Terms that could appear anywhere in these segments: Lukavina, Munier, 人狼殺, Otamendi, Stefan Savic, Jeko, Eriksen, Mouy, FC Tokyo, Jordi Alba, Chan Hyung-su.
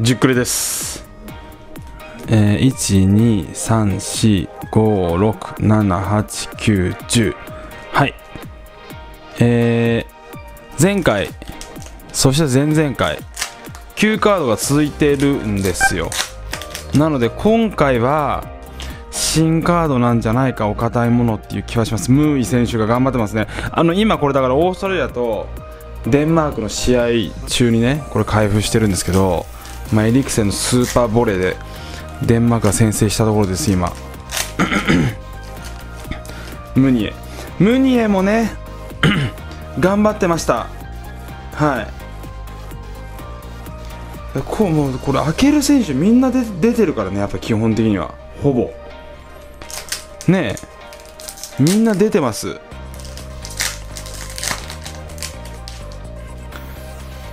じっくりです。1、2、3、4、5、6、7、8、9、10。はい。前回、そして前々回、9カードが続いてるんですよ。なので今回は新カードなんじゃないか、お堅いものっていう気はします。ムーイ選手が頑張ってますね。今これだからオーストラリアとデンマークの試合中にね、これ開封してるんですけど、エリクセンのスーパーボレーでデンマークが先制したところです。今ムニエもね頑張ってました。はい、もうこれ開ける選手みんなで出てるからね、やっぱ基本的にはほぼねえ、みんな出てます。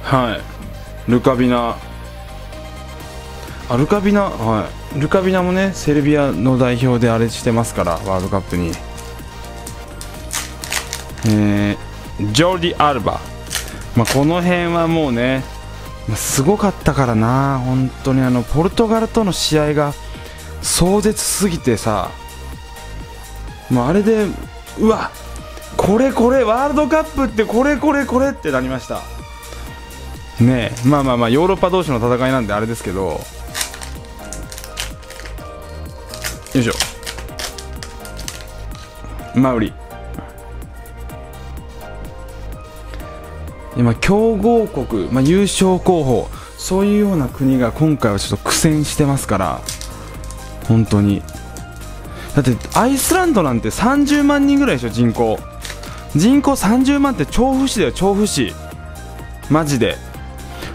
はい、ルカビナ、はい、ルカビナもねセルビアの代表であれしてますから、ワールドカップにジョーディ・アルバ、この辺はもうねすごかったからな、本当にポルトガルとの試合が壮絶すぎてさ、あれでうわ、これワールドカップってこれってなりましたね。えまあヨーロッパ同士の戦いなんであれですけど、よいしょ、マウリ、今強豪国、優勝候補、そういうような国が今回はちょっと苦戦してますから、本当にだってアイスランドなんて30万人ぐらいでしょ、人口30万って。調布市だよ、調布市。マジで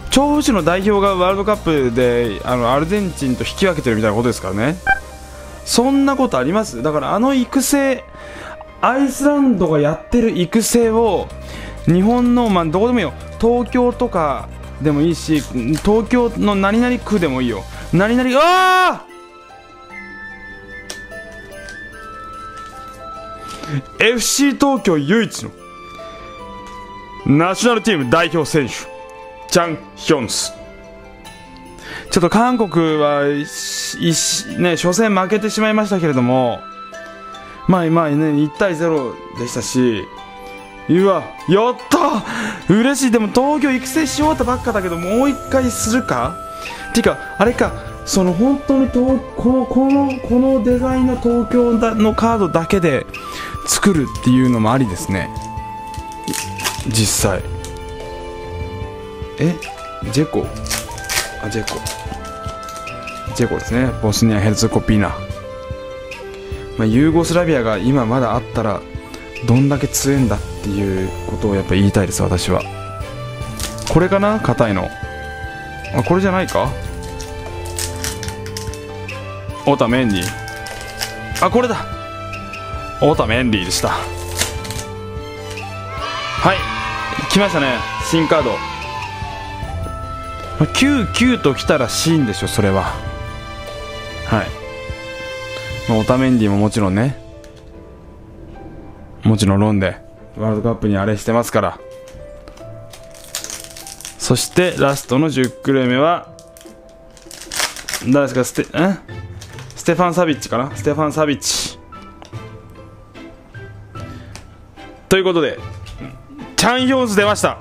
調布市の代表がワールドカップでアルゼンチンと引き分けてるみたいなことですからね。そんなことあります？だから育成、アイスランドがやってる育成を日本の、どこでもいいよ、東京とかでもいいし、東京の何々区でもいいよ、何々、あー FC 東京唯一のナショナルチーム代表選手、チャン・ヒョンス。ちょっと韓国は初戦負けてしまいましたけれども、1対0でしたし、うわ、やった嬉しい。でも東京育成し終わったばっかだけど、もう一回するかっていうか、あれか、本当にこのデザインの東京のカードだけで作るっていうのもありですね、実際。ジェコですね、ボスニア・ヘルツェゴビナ。ユーゴスラビアが今まだあったらどんだけ強いんだっていうことをやっぱ言いたいです、私は。これかな、硬いの。あ、これじゃないか、オタメンディ。あ、これだ、オタメンディでした。はい、来ましたね、新カード。99と来たらシーンでしょ、それは。はい、オタメンディももちろんね、もちろんロンでワールドカップにあれしてますから。そしてラストの10クレ目は誰ですか？ステファン・サビッチかな、ステファン・サビッチということで、チャン・ヒョンス出ました。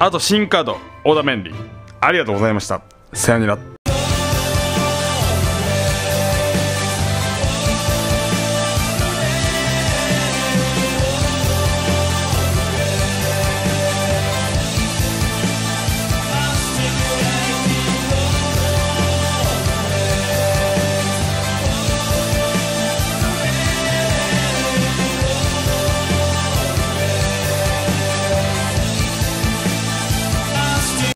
あと新カード、オーダーメンリー。ありがとうございました。さよなら。